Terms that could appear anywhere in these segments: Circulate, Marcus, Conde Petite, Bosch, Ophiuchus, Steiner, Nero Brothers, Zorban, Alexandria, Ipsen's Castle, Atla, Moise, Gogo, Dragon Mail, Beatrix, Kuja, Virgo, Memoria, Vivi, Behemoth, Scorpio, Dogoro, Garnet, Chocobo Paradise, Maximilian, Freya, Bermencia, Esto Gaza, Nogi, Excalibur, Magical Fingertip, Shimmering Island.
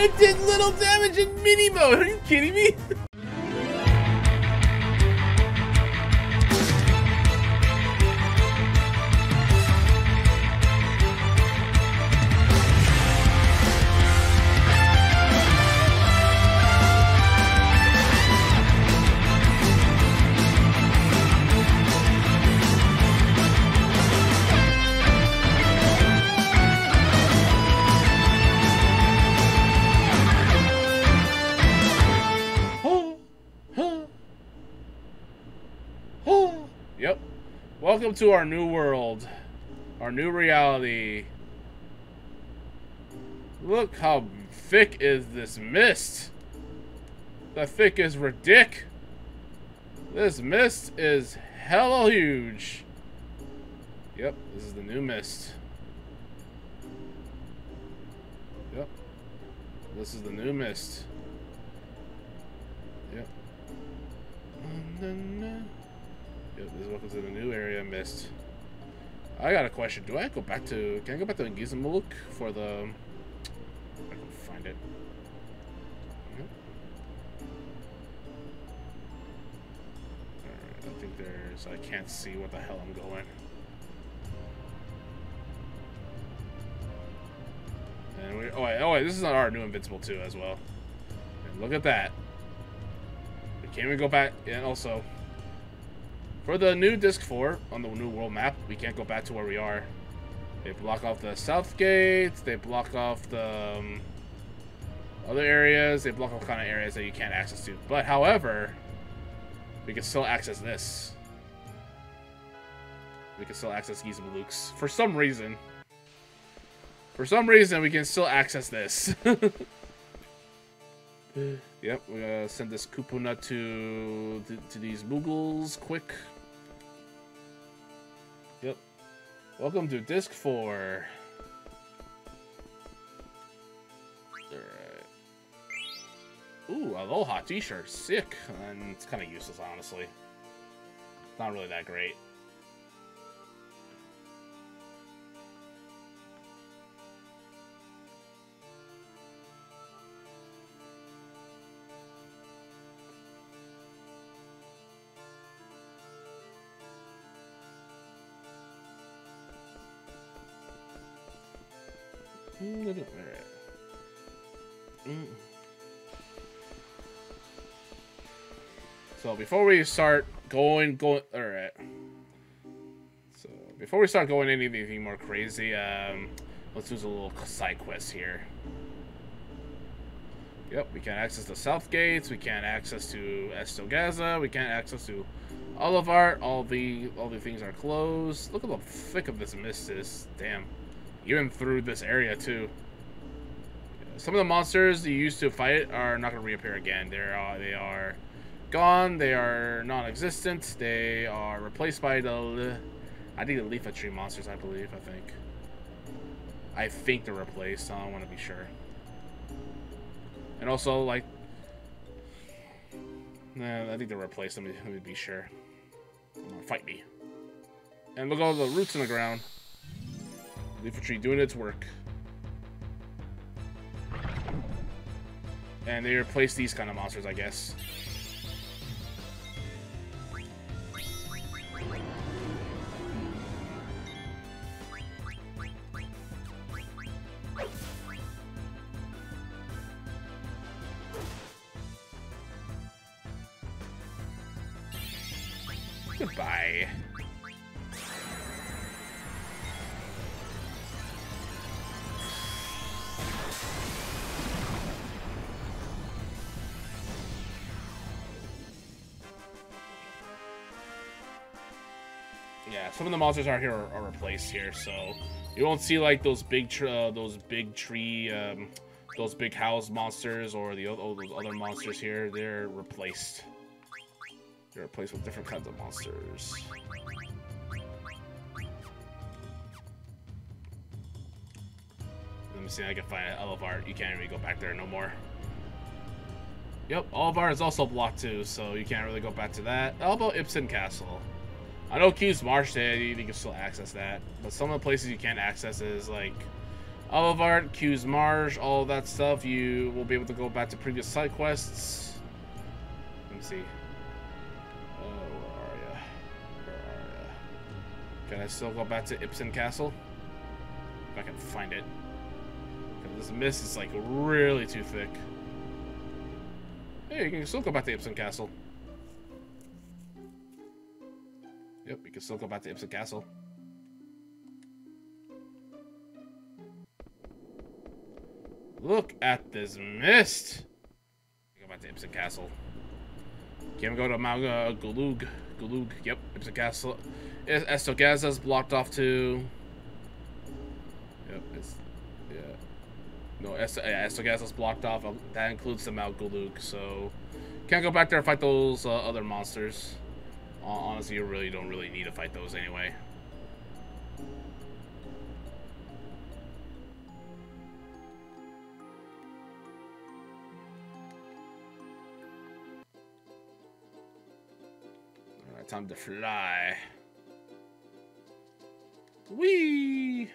It did little damage in mini mode. Are you kidding me? Welcome to our new world, our new reality. Look how thick is this mist. The thick is ridiculous. This mist is hella huge. Yep, this is the new mist. Yep, this is the new mist. Yep. Yep, this welcome to the new area mist. I got a question. Do I go back to? Can I go back to Gizamaluke for the? I can find it. All right, I think there's. I can't see where the hell I'm going. And we. Oh wait. This is on our new Invincible 2 as well. And look at that. Can we go back? And also. For the new Disc 4 on the new world map, we can't go back to where we are. They block off the south gates, they block off the other areas, they block off kind of areas that you can't access to. But however, we can still access this. We can still access Gizamaluke's. For some reason. For some reason, we can still access this. Yep, we're gonna send this Kupu Nut to these Mogles quick. Yep. Welcome to Disc 4. Alright. Ooh, Aloha t-shirt. Sick. And it's kind of useless, honestly. It's not really that great. So before we start going, all right. So before we start going anything more crazy, let's do a little side quest here. Yep, we can't access the south gates. We can't access to Esto Gaza. We can't access to Oeilvert. All the things are closed. Look at the thick of this mist is. Damn. Even through this area too. Some of the monsters you used to fight are not going to reappear again. They are gone. They are non-existent. They are replaced by the, I think the Lifa Tree monsters. I think they're replaced. I don't want to be sure. And also like, I think they're replaced. Let me be sure. Fight me. And look at all the roots in the ground. Lifa Tree doing its work. And they replace these kind of monsters, I guess. Goodbye. Some of the monsters out here are replaced here, so you won't see like those big house monsters or those other monsters here. They're replaced. They're replaced with different kinds of monsters. Let me see if I can find Oeilvert. You can't even go back there no more. Yep, Oeilvert is also blocked too, so you can't really go back to that. How about Ipsen's Castle? I know Q's Marsh Day, you can still access that, but some of the places you can't access is like Oeilvert, Qsmarsh, all that stuff. You will be able to go back to previous side quests. Let me see. Oh, where are ya? Can I still go back to Ipsen's Castle? If I can find it. This mist is like really too thick. Hey, you can still go back to Ipsen's Castle. Yep, you can still go back to Ipsen's Castle. Look at this mist. Go back to Ipsen's Castle. Can we go to Mount Gulug? Gulug. Yep, Ipsen's Castle. Esto Gaza is blocked off to. Yep, it's yeah. No, Esto Gaza is blocked off. That includes the Mount Gulug, so can't go back there and fight those other monsters. Honestly, you really don't really need to fight those anyway. Time to fly. Whee!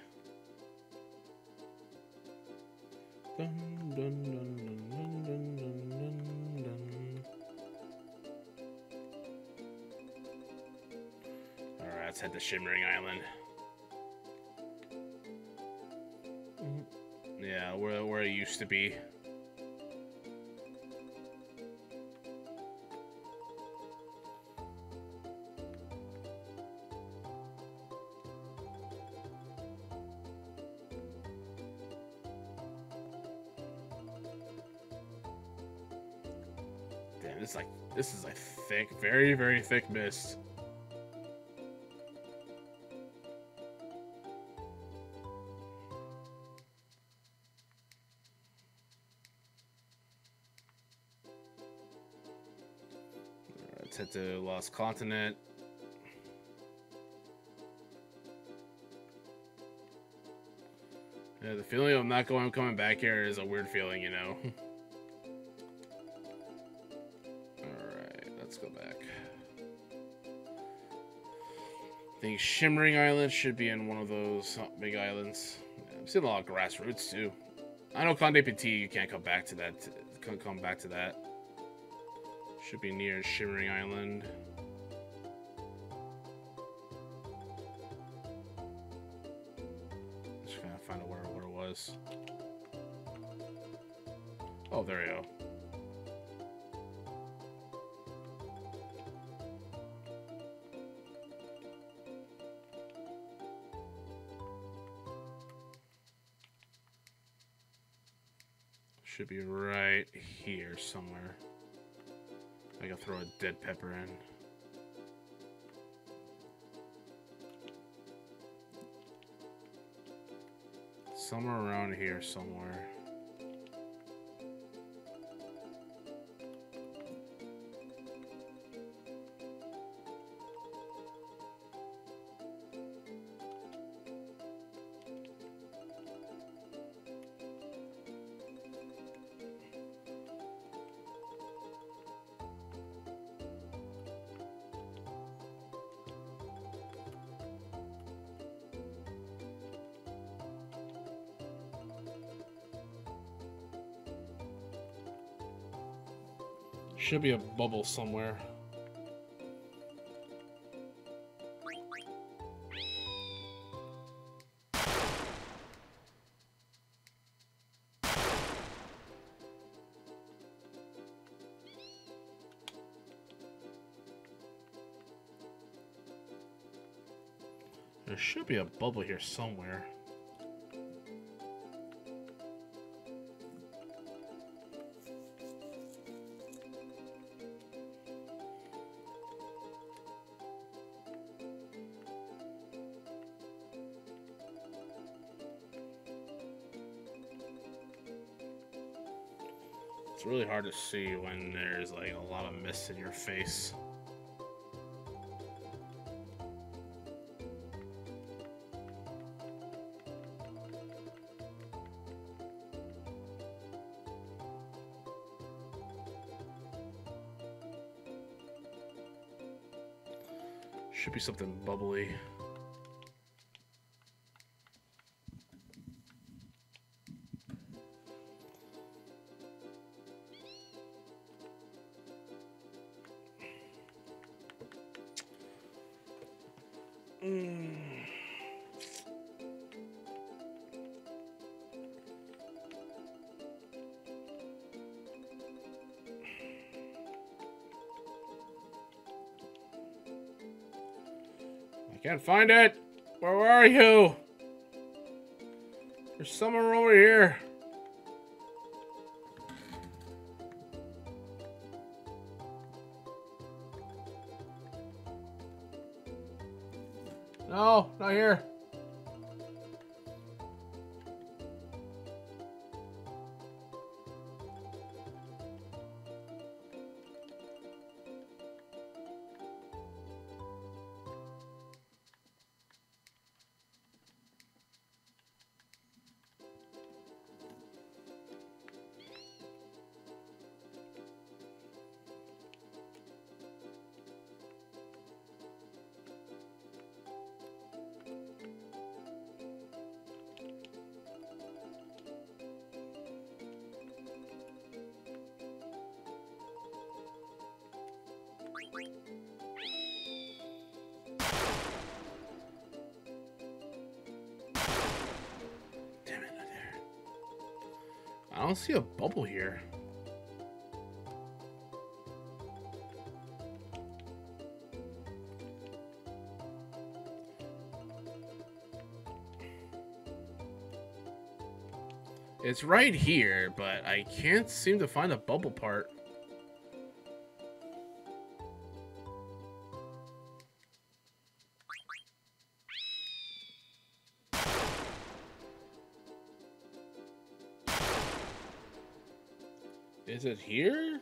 Dun, dun, dun, dun, dun, dun, dun, dun. All right, let's head to Shimmering Island. Yeah, where it used to be. This is a thick, very, very thick mist. Let's head to Lost Continent. Yeah, the feeling of not going, coming back here is a weird feeling, you know. Let's go back. I think Shimmering Island should be in one of those big islands. I've seen a lot of grassroots too. I know Conde Petit, you can't come back to that. Come back to that. Should be near Shimmering Island. Just gotta find out where it was. Oh, there you go. Should be right here somewhere. I gotta throw a dead pepper in. Somewhere around here somewhere. Should be a bubble somewhere. There should be a bubble here somewhere. It's really hard to see when there's like a lot of mist in your face. Should be something bubbly. I can't find it. Where are you? There's someone over here. No, not here. I don't see a bubble here. It's right here, but I can't seem to find the bubble part. Is it here?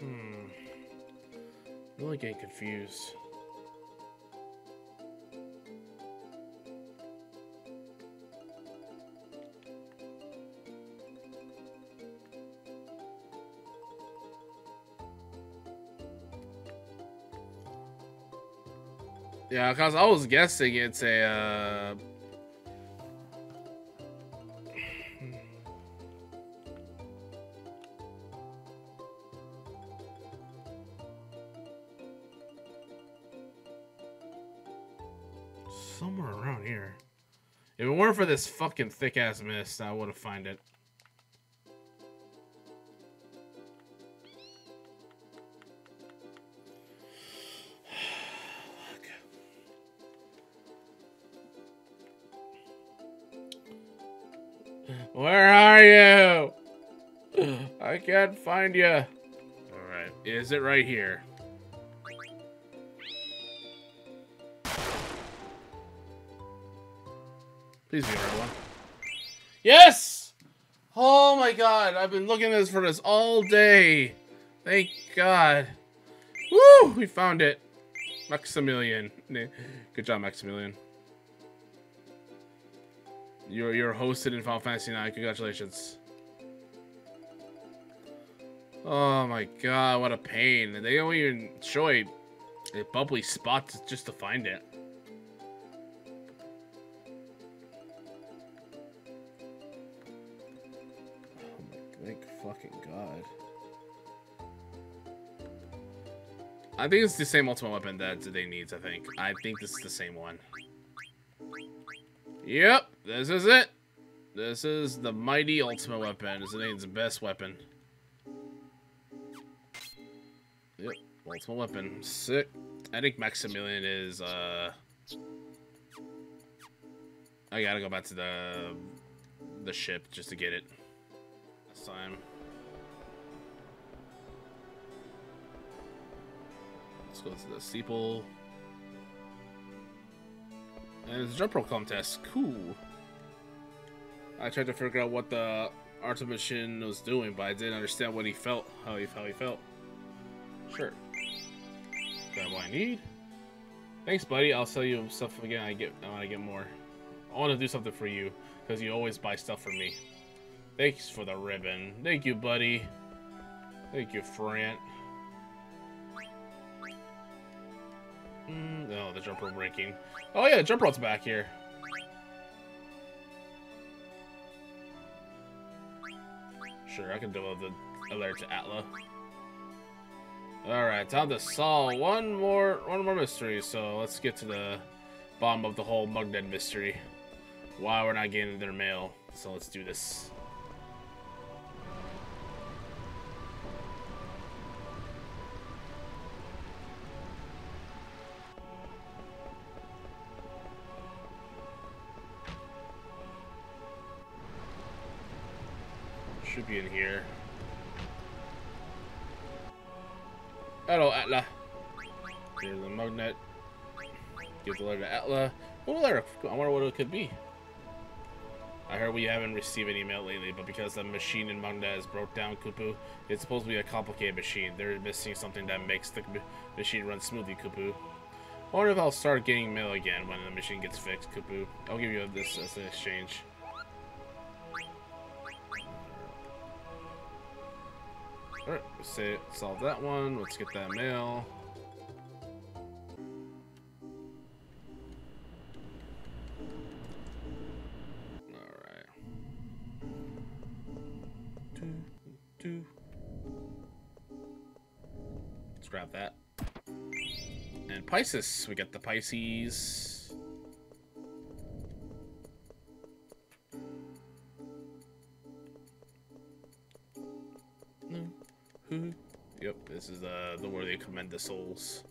I'm really getting confused. Yeah, because I was guessing it's a, somewhere around here. If it weren't for this fucking thick-ass mist, I would have found it. Where are you? I can't find you. All right, is it right here? Please be the right one. Yes! Oh my God, I've been looking at this for this all day. Thank God. Woo, we found it. Maximilian. Good job, Maximilian. You're hosted in Final Fantasy IX. Congratulations. Oh my God, what a pain. They don't even show a bubbly spot just to find it. Oh my, thank fucking God. I think it's the same ultimate weapon that Zidane needs, I think. I think this is the same one. Yep, this is it. This is the mighty ultimate weapon. It's Zidane's best weapon. Yep, ultimate weapon. Sick. I think Maximilian is, I gotta go back to the ship just to get it. This time. Let's go to the steeple. And it's a jump roll contest. Cool. I tried to figure out what the Artemishin was doing, but I didn't understand what he felt, how he felt. Sure. Got what I need. Thanks, buddy. I'll sell you stuff again. I want to get more. I want to do something for you because you always buy stuff for me. Thanks for the ribbon. Thank you, buddy. Thank you, Frant. No, the jump rope breaking. Oh yeah, the jump rope's back here. Sure, I can develop the alert to Atla. Alright, time to solve one more mystery, so let's get to the bottom of the whole Mognet mystery. Why we're not getting their mail. So let's do this. Should be in here. Hello, Atla. Here's the Mognet. Give the letter to Atla. What letter? I wonder what it could be. I heard we haven't received any mail lately, but because the machine in Mognet has broke down, Kupu, it's supposed to be a complicated machine. They're missing something that makes the machine run smoothly, Kupu. I wonder if I'll start getting mail again when the machine gets fixed, Kupu. I'll give you this as an exchange. Alright, let's solve that one. Let's get that mail. Let's grab that. And Pisces, we got the Pisces. Yep, this is the where they commend the souls.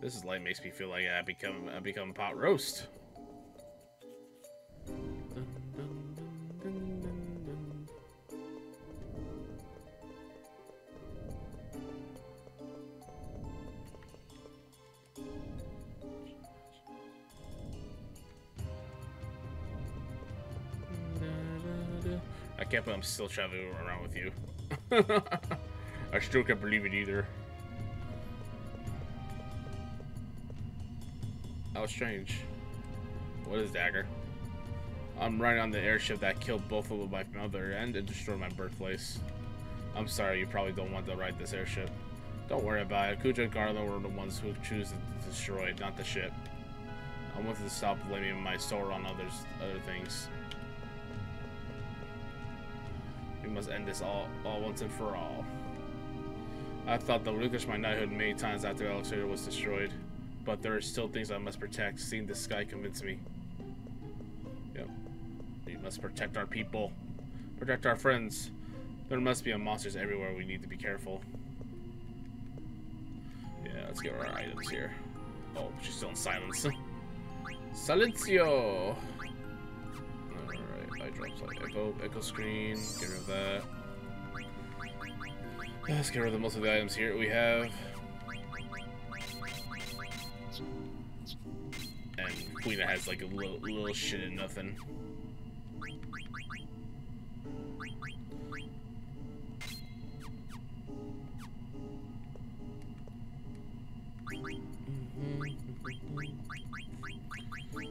This is light makes me feel like I become pot roast. I can't believe I'm still traveling around with you. I still can't believe it either. How strange. What is Dagger? I'm riding on the airship that killed both of my mother and it destroyed my birthplace. I'm sorry, you probably don't want to ride this airship. Don't worry about it. Kuja and Garland were the ones who choose to destroy it, not the ship. I wanted to stop blaming my soul on other things. We must end this all once and for all. I thought the Lucas my knighthood many times after Alexander was destroyed, but there are still things I must protect. Seeing the sky convinced me. Yep. We must protect our people. Protect our friends. There must be monsters everywhere. We need to be careful. Yeah, let's get our items here. Oh, she's still in silence. Silencio! I dropped like echo screen, get rid of that. Let's get rid of the most of the items here we have. And Quina has like a little shit and nothing.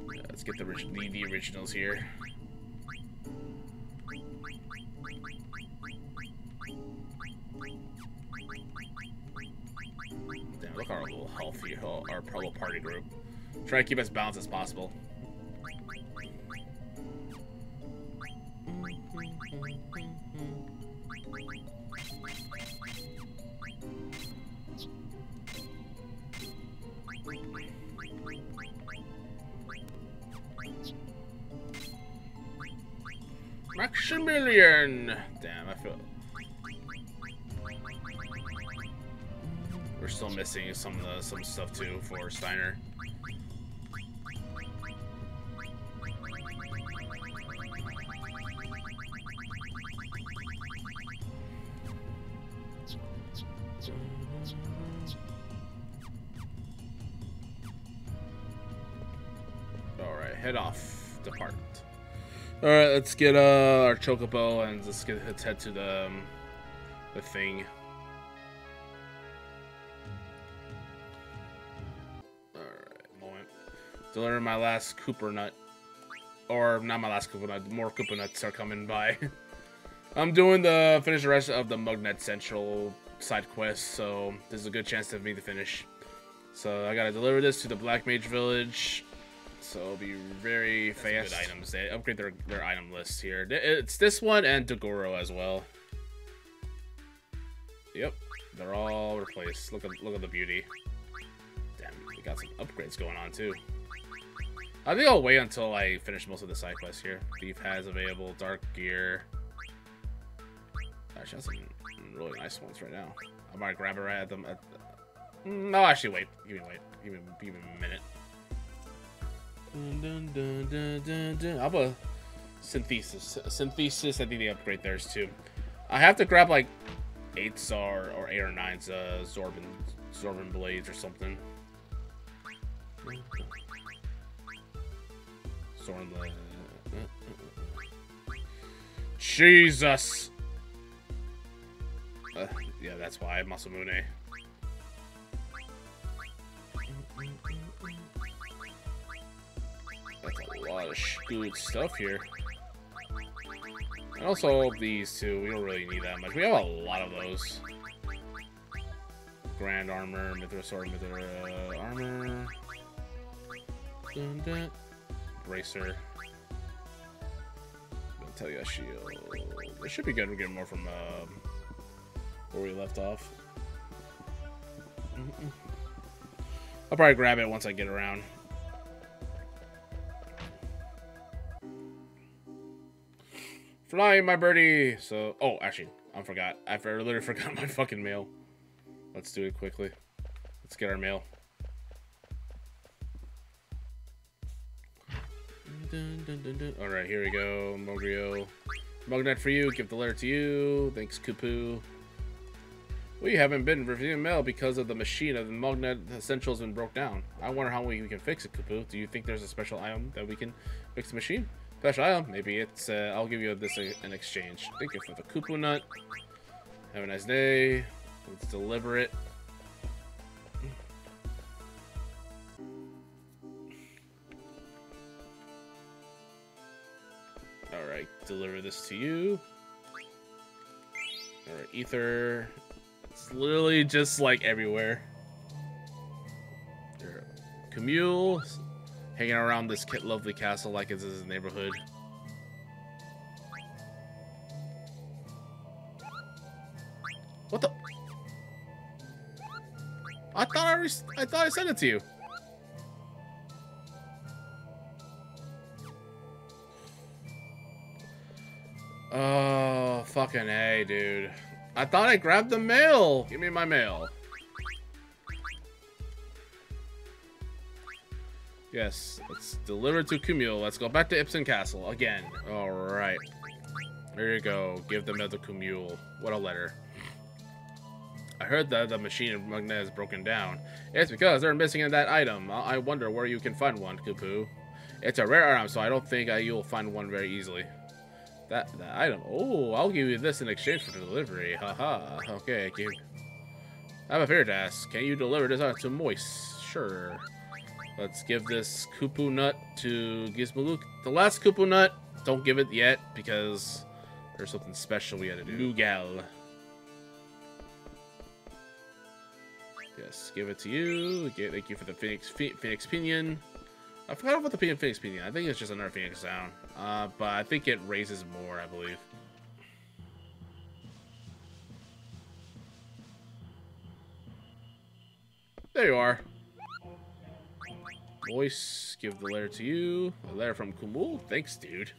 Yeah, let's get the originals here. Look at our little healthy, our little party group. Try to keep as balanced as possible. Maximilian! Damn, I feel... We're still missing some stuff too for Steiner. All right, head off, depart. All right, let's get our Chocobo and let's head to the thing. Deliver my last Cooper Nut. Or, not my last Cooper Nut. More Cooper Nuts are coming by. I'm doing the finish the rest of the Mognet Central side quest, so this is a good chance for me to finish. So, I gotta deliver this to the Black Mage Village. so it'll be very fast. Good items. They upgrade their item lists here. It's this one and Dogoro as well. Yep, they're all replaced. Look at the beauty. Damn, we got some upgrades going on too. I think I'll wait until I finish most of the side quests here. Thief has available dark gear. Actually, that's some really nice ones right now. I might grab it right at them. No, actually, wait. Give me a minute. I have a synthesis. I think they upgrade theirs too. I have to grab like 8s or 8 or 9s Zorban blades or something. Zorban blades. Jesus! Yeah, that's why Masamune. That's a lot of good stuff here. And also these two, we don't really need that much. We have a lot of those. Grand armor, Mithra sword, Mithra armor, bracer. Mentelia shield. It should be good. We're getting more from where we left off. I'll probably grab it once I get around. Fly, my birdie! So, oh, actually, I forgot. I literally forgot my fucking mail. Let's do it quickly. Let's get our mail. Alright, here we go. Mogrio. Mognet for you. Give the letter to you. Thanks, Kupu. We haven't been reviewing mail because of the machine of the Mognet Central has been broke down. I wonder how we can fix it, Kupu. Do you think there's a special item that we can fix the machine? Special item? Maybe it's, I'll give you this in exchange. Thank you for the Kupu Nut. Have a nice day. Let's deliver it. Alright, deliver this to you. Alright, Ether. It's literally just like everywhere. Cumule. Hanging around this lovely castle like it's his neighborhood. What the? I thought I sent it to you. Oh, fucking A, dude. I thought I grabbed the mail. Give me my mail. Yes, it's delivered to Cumule. Let's go back to Ipsen's Castle again. All right. There you go. Give the mail to Cumule. What a letter. I heard that the machine of Mognet is broken down. It's because they're missing that item. I wonder where you can find one, Kupu. It's a rare item, so I don't think you'll find one very easily. That item. Oh, I'll give you this in exchange for the delivery. Haha. Okay, I have a favor to ask. Can you deliver this item to Moist? Sure. Let's give this Kupu Nut to Gizamaluke. The last Kupu Nut, don't give it yet because there's something special we had to do. Lugal. Yes, give it to you. Thank you for the Phoenix Pinion. I forgot about the Phoenix Pinion. I think it's just another Phoenix sound. But I think it raises more, I believe. There you are. Voice, give the letter to you. A letter from Cumule. Thanks, dude.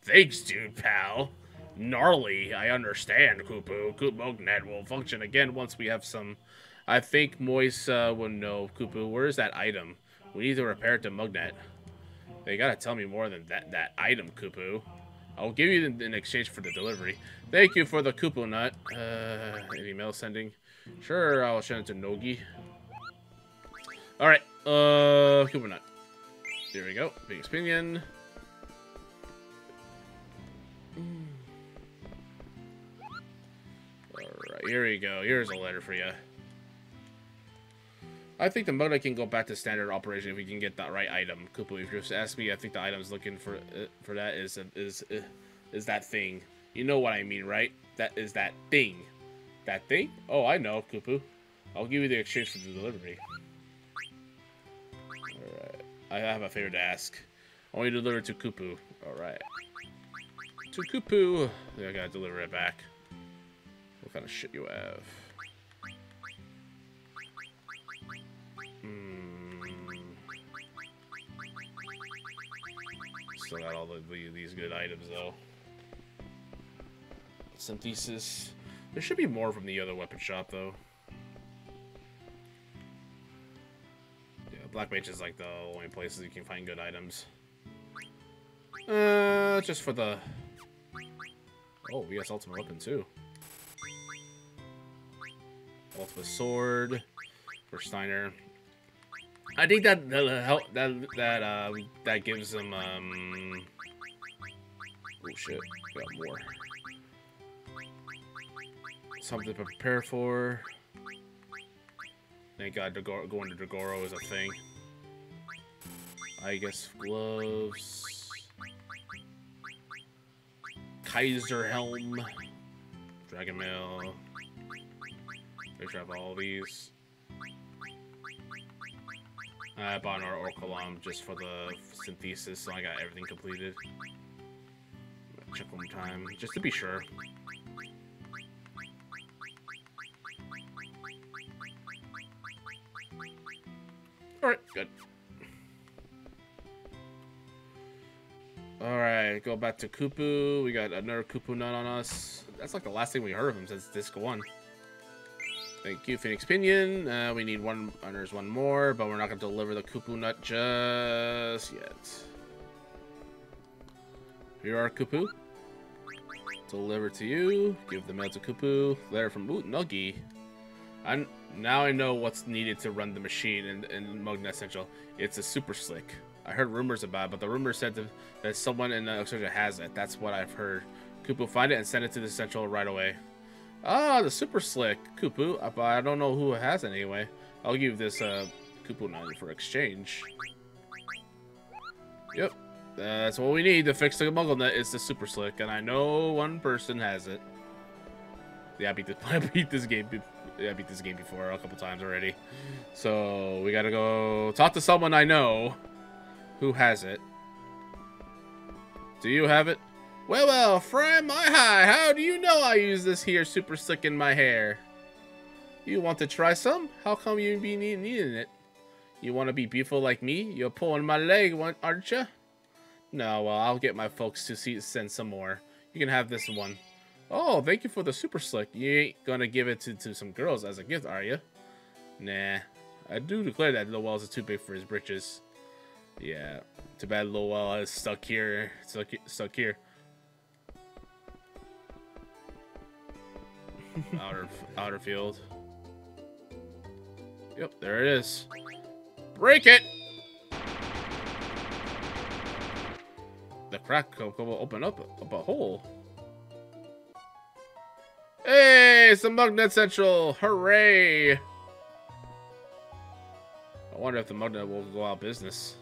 Thanks, dude, pal. Gnarly, I understand, Kupu. Mognet will function again once we have some. I think Moist will know. Kupu, where is that item? We need to repair it to Mognet. They gotta tell me more than that item, Kupu. I'll give you in exchange for the delivery. Thank you for the Kupu Nut. Any mail sending? Sure, I'll send it to Nogi. Alright. Kupu Nut. There we go. Big Pinion. Alright, here we go. Here's a letter for you. I think the Mognet can go back to standard operation if we can get that right item. Kupu, if you just ask me, I think the item's looking for that is that thing. You know what I mean, right? That is that thing. That thing? Oh, I know, Kupu. I'll give you the exchange for the delivery. I have a favor to ask. I want you to deliver to Kupu. Alright. To Kupu. I think I gotta deliver it back. What kind of shit you have? Still got all these good items, though. Synthesis. There should be more from the other weapon shop, though. Yeah, Black Mage is like the only places you can find good items. Just for the... Oh, we got Ultimate Weapon, too. Ultimate Sword for Steiner. I think that gives them, oh shit, we got more. Something to prepare for. Thank God going to Dogoro is a thing. I guess gloves. Kaiser Helm. Dragon Mail. Make sure I have all these. I bought an Orcolam just for the synthesis, so I got everything completed. Check one time, just to be sure. Alright, good. Alright, go back to Kupu. We got another Kupu nut on us. That's like the last thing we heard of him since Disc 1. Thank you, Phoenix Pinion. We need one. There's one more, but we're not going to deliver the Kupu nut just yet. Here are Kupu. Deliver to you. Give the mail to Kupu. Letter from Nuggy. Now I know what's needed to run the machine in Mognet Central. It's a Super Slick. I heard rumors about it, but the rumor said that someone in Central has it. That's what I've heard. Kupu, find it and send it to the Central right away. Ah, the Super Slick, Kupu. But I don't know who has it anyway. I'll give this Kupu nut for exchange. Yep, that's what we need to fix the Muggle Nut. It's the Super Slick, and I know one person has it. Yeah, I beat this game before a couple times already. So we gotta go talk to someone I know who has it. Do you have it? Well, friend, my hi, how do you know I use this here Super Slick in my hair? You want to try some? How come you be needing it? You want to be beautiful like me? You're pulling my leg, aren't you? No, well, I'll get my folks to send some more. You can have this one. Oh, thank you for the Super Slick. You ain't gonna give it to some girls as a gift, are you? Nah, I do declare that Lil Wall is too big for his britches. Yeah, too bad Lil Wall is stuck here. Outer field. Yep, there it is. Break it! The crack will open up a hole. Hey, it's the Mognet Central! Hooray! I wonder if the Mognet will go out of business.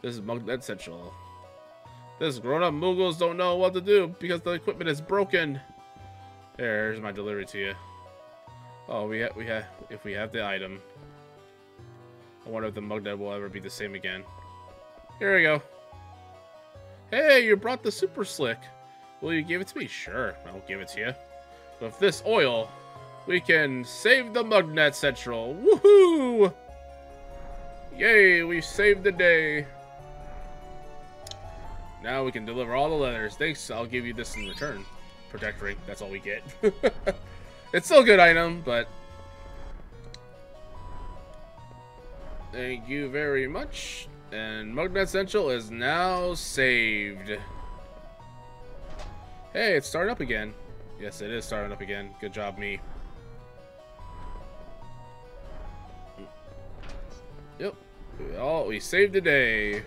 This is Mognet Central. This grown-up Muggles don't know what to do because the equipment is broken. There's my delivery to you. Oh, if we have the item. I wonder if the Mognet will ever be the same again. Here we go. Hey, you brought the Super Slick. Will you give it to me? Sure, I'll give it to you. With this oil, we can save the Mognet Central. Woohoo! Yay, we saved the day. Now we can deliver all the letters. Thanks, I'll give you this in return. Protect ring, that's all we get. It's still a good item, but thank you very much. And Mognet Central is now saved. Hey, it's starting up again. Yes, it is starting up again. Good job, me. Yep. Oh, we saved the day.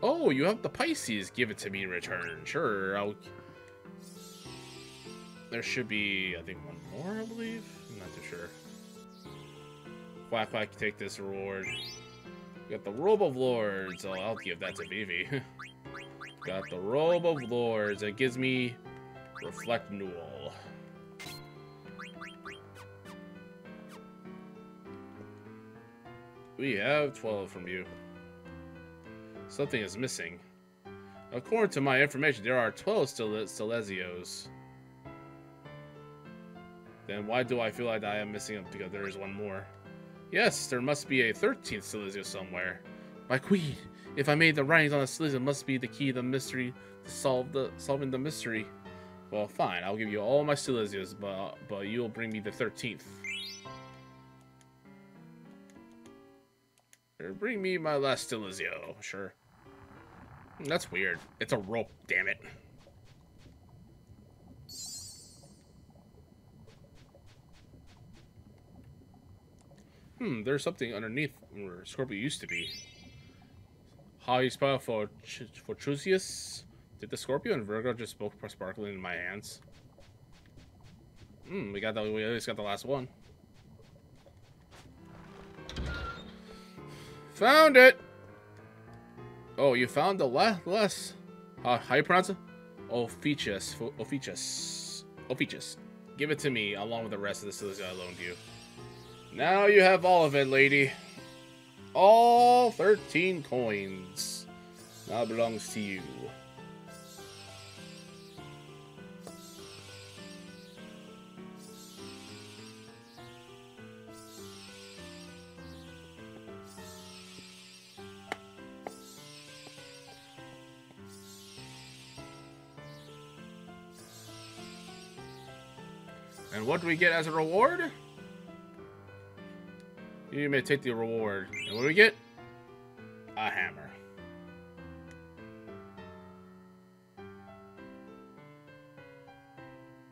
Oh, you have the Pisces. Give it to me in return. Sure, I'll... There should be, I think, one more, I believe. I'm not too sure. Quack, quack, take this reward. Got the Robe of Lords. I'll give that to Vivi. Got the Robe of Lords. It gives me Reflect Newell. We have 12 from you. Something is missing. According to my information, there are 12 Stellazzios. Then why do I feel like I am missing up? Because there is one more. Yes, there must be a 13th Stellazzio somewhere. My queen, if I made the writings on the Stellazzio, it must be the key to the mystery, to solving the mystery. Well, fine, I'll give you all my Stellazzios, but you'll bring me the 13th. Or bring me my last Stellazzio, sure. That's weird. It's a rope, damn it. Hmm, there's something underneath where Scorpio used to be. How you spell for Trucius? Did the Scorpio and Virgo just both sparkling in my hands? Hmm, we at least got the last one. Found it! Oh, you found the last. How you pronounce it? Ophiuchus. Ophiuchus. Ophiuchus. Give it to me, along with the rest of the Silly I loaned you. Now you have all of it, lady. All 13 coins. Now belongs to you. And what do we get as a reward? You may take the reward. And what do we get? A hammer.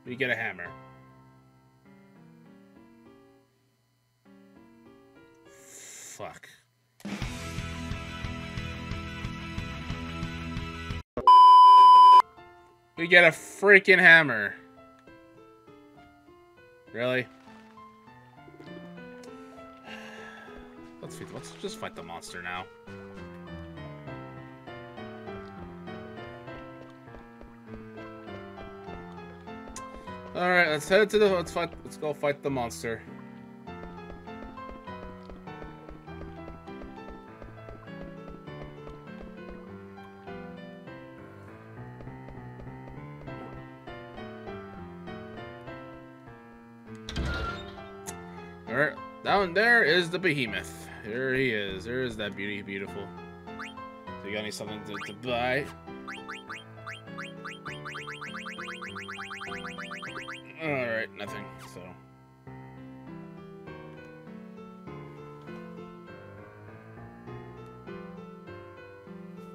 We get a hammer. Fuck. We get a freaking hammer. Really? Let's just fight the monster now. All right, let's head to the. Let's go fight the monster. Down there is the behemoth. There he is. There is that beauty, beautiful. So you got me something to buy. All right, nothing. So.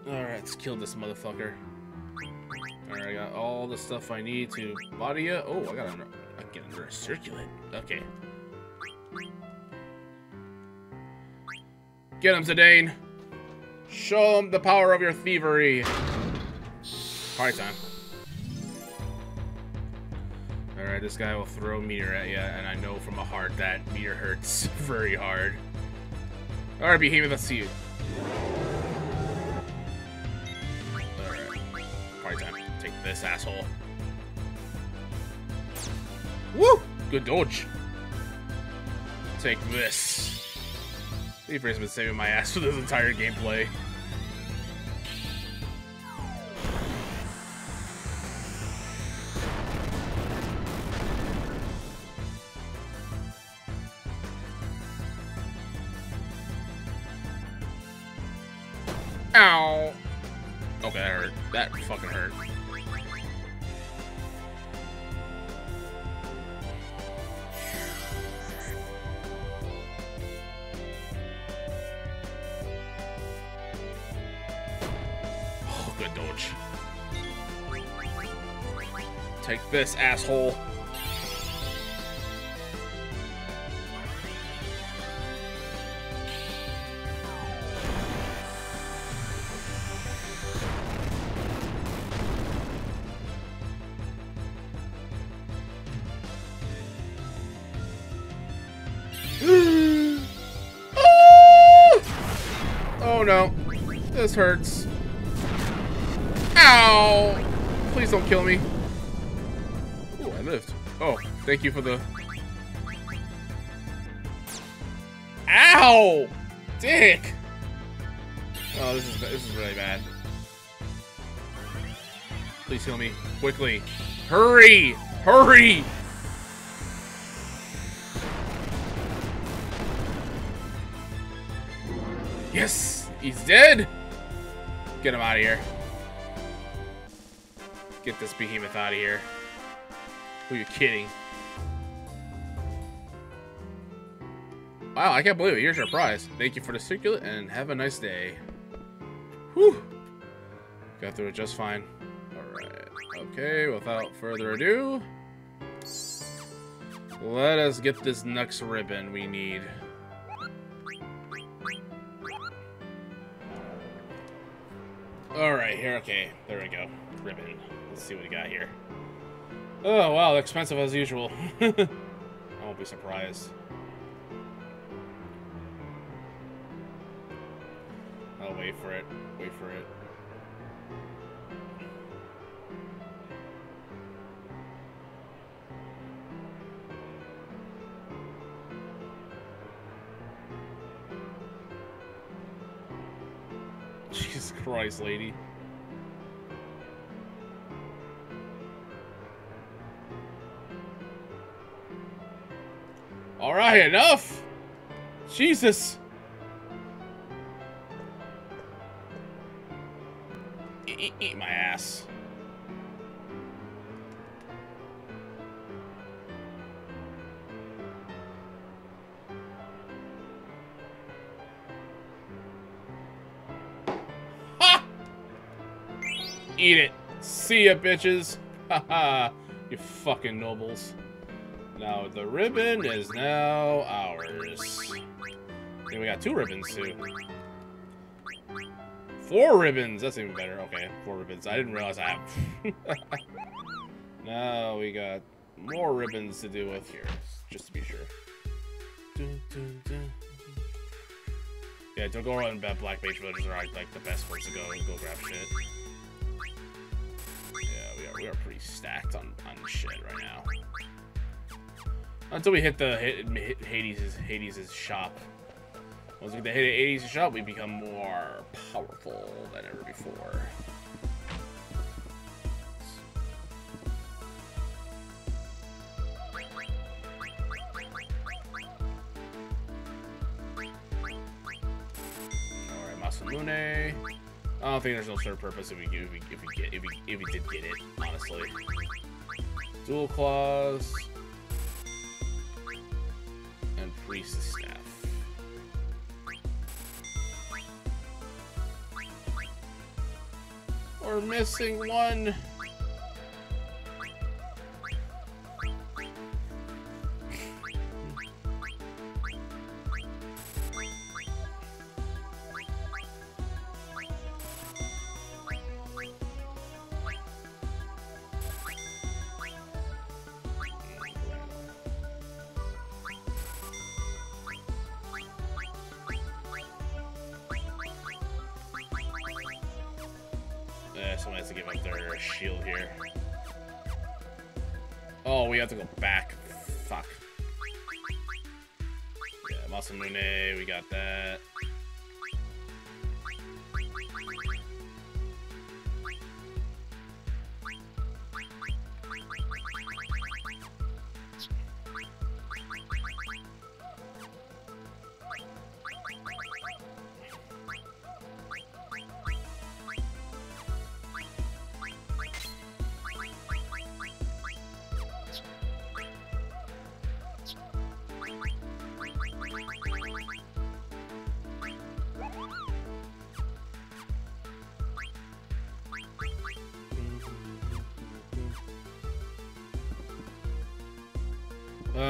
All right, let's kill this motherfucker. All right, I got all the stuff I need to body it. Oh, I get under a circulate. Okay. Get him, Zidane. Show him the power of your thievery. Party time. Alright, this guy will throw meter at you, and I know from a heart that meter hurts very hard. Alright, Behemoth, let's see you. Alright. Party time. Take this, asshole. Woo! Good dodge. Take this. Leafray's been saving my ass for this entire gameplay. Ow! Okay, that hurt. That fucking hurt. Take this, asshole. Oh no. This hurts. Ow! Please don't kill me. Ooh, I lived. Oh, thank you for the... Ow! Dick! Oh, this is really bad. Please heal me. Quickly. Hurry! Hurry! Yes! He's dead! Get him out of here. Get this behemoth out of here. Who are you kidding? Wow, I can't believe it. Here's your prize. Thank you for the circulate and have a nice day. Whew. Got through it just fine. Alright. Okay, without further ado, let us get this next ribbon we need. Alright, here. Okay. There we go. Ribbon. Let's see what we got here. Oh, wow. Expensive as usual. I won't be surprised. I'll wait for it. Wait for it. Jesus Christ, lady. All right, enough. Jesus. Eat my ass. Ha! Eat it. See ya, bitches. Ha ha. You fucking nobles. Now the ribbon is now ours. And we got two ribbons too. 4 ribbons! That's even better. Okay, 4 ribbons. I didn't realize I have. Now we got more ribbons to deal with here, just to be sure. Yeah, don't go around and bet Black Mage Villagers are like the best place to go and go grab shit. Yeah, we are pretty stacked on shit right now. Until we hit the Hades' shop. Once we get the Hades' shop, we become more powerful than ever before. Alright, Masamune. I don't think there's no certain purpose if we did get it, honestly. Dual claws and priestess staff. We're missing one. Someone has to give up their shield here. Oh, we have to go back. Fuck. Yeah, Masamune, we got that.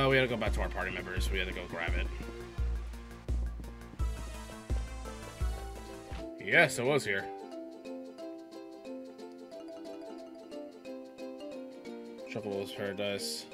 We had to go back to our party members. We had to go grab it. Yes, it was here. Chocobo's Paradise.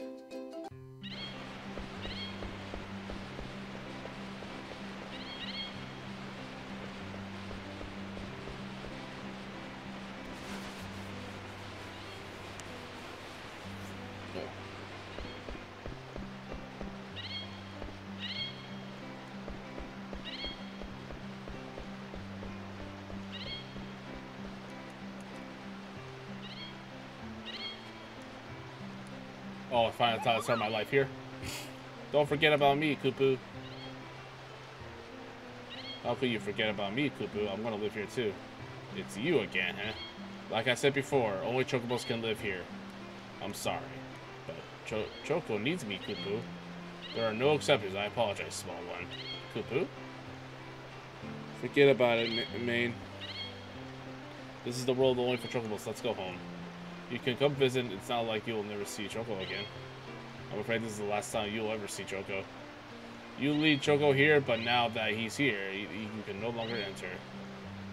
Oh, I finally thought I'd start my life here. Don't forget about me, Kupu. How could you forget about me, Kupu? I'm gonna live here too. It's you again, huh? Like I said before, only Chocobos can live here. I'm sorry, but Choco needs me, Kupu. There are no exceptions. I apologize, small one. Kupu? Forget about it, Maine. This is the world only for Chocobos. Let's go home. You can come visit. It's not like you'll never see Choco again. I'm afraid this is the last time you'll ever see Choco. You lead Choco here, but now that he's here, you can no longer enter.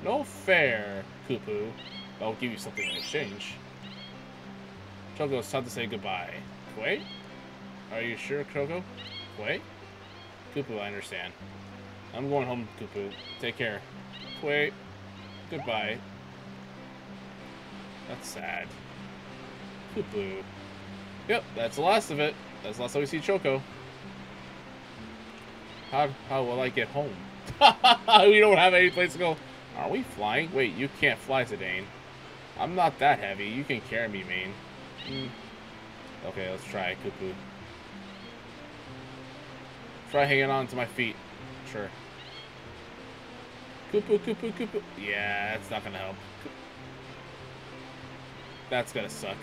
No fair, Kupu. I'll give you something in exchange. Choco, it's time to say goodbye. Quale? Are you sure, Choco? Quale? Kupu, I understand. I'm going home, Kupu. Take care. Quale. Goodbye. That's sad. Kupu. Yep, that's the last of it. That's the last time we see Choco. How will I get home? We don't have any place to go. Are we flying? Wait, you can't fly, Zidane. I'm not that heavy. You can carry me, Maine. Mm. Okay, let's try, Kupu. Try hanging on to my feet. Sure. Kupu, Kupu, Kupu. Yeah, that's not gonna help. That's gonna suck.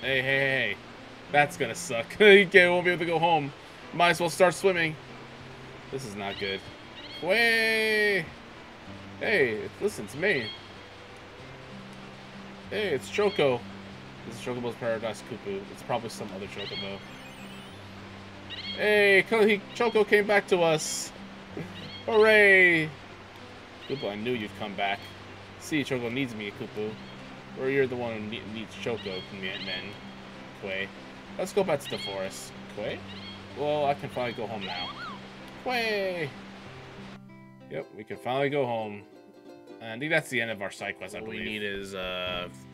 Hey, hey, hey. That's gonna suck. You won't be able to go home. Might as well start swimming. This is not good. Way. Hey, listen to me. Hey, it's Choco. This is Chocobo's Paradise, Kupu. It's probably some other Chocobo. Hey, Choco came back to us. Hooray! Kupu, I knew you'd come back. See, Choco needs me, Kupu. Or you're the one who needs Choco, men. Quay. Let's go back to the forest. Quay? Well, I can finally go home now. Quay! Yep, we can finally go home. I think that's the end of our side quest, I believe. What we need is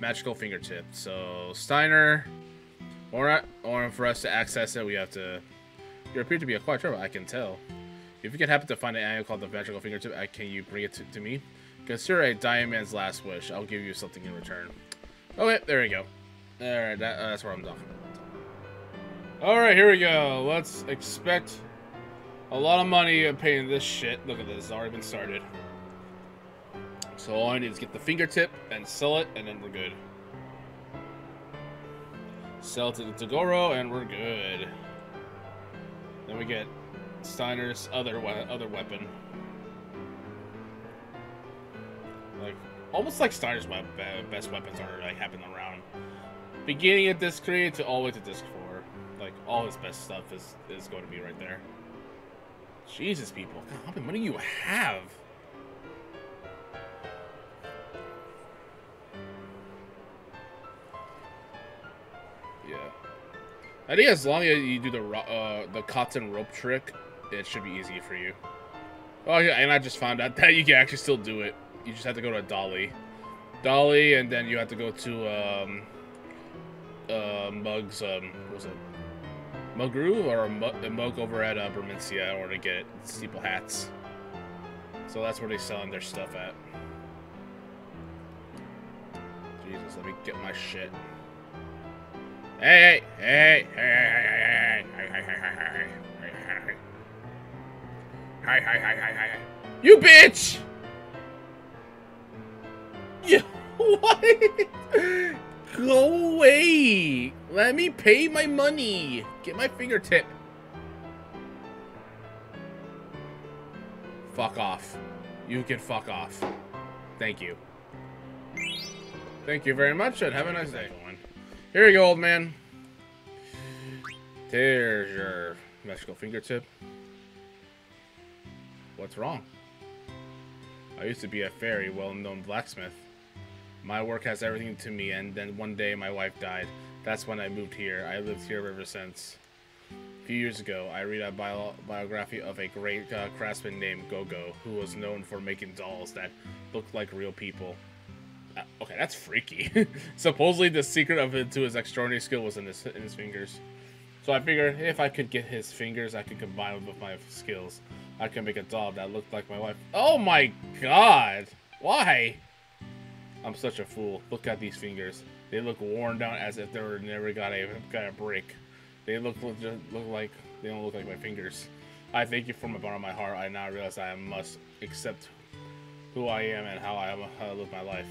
Magical Fingertip. So, Steiner, or for us to access it, we have to... You appear to be a quiet traveler, I can tell. If you could happen to find an animal called the Magical Fingertip, can you bring it to me? Consider a Diamond's last wish. I'll give you something in return. Okay, there we go. Alright, that's where I'm done. Alright, here we go. Let's expect a lot of money paying this shit. Look at this, it's already been started. So all I need is get the fingertip and sell it, and then we're good. Sell it to the Tagoro, and we're good. Then we get Steiner's other weapon. Like almost like Steiner's best weapons are like happening around. Beginning at disc 3 to all the way to disc 4. Like all his best stuff is going to be right there. Jesus, people, God, how much money you have? I think as long as you do the cotton rope trick, it should be easy for you. Oh yeah, and I just found out that you can actually still do it. You just have to go to Dolly, and then you have to go to Mug's what was it? Mugru or Mug over at Bermencia in order to get steeple hats. So that's where they're selling their stuff at. Jesus, let me get my shit. Hey, hey, hey, hey, hey, hey, hey, hey, hey, you bitch! Yeah, what? Go away! Let me pay my money! Get my fingertip! Fuck off. You can fuck off. Thank you. Thank you very much, and have a nice day. Here you go, old man. There's your magical fingertip. What's wrong? I used to be a very well-known blacksmith. My work has everything to me, and then one day my wife died. That's when I moved here. I lived here ever since. A few years ago, I read a biography of a great craftsman named Gogo, who was known for making dolls that looked like real people. Okay, that's freaky. Supposedly, the secret to his extraordinary skill was in his fingers. So I figured if I could get his fingers, I could combine them with my skills. I could make a doll that looked like my wife. Oh my god! Why? I'm such a fool. Look at these fingers. They look worn down as if they were never got a break. They look like they don't look like my fingers. I thank you from the bottom of my heart. I now realize I must accept who I am and how I live my life.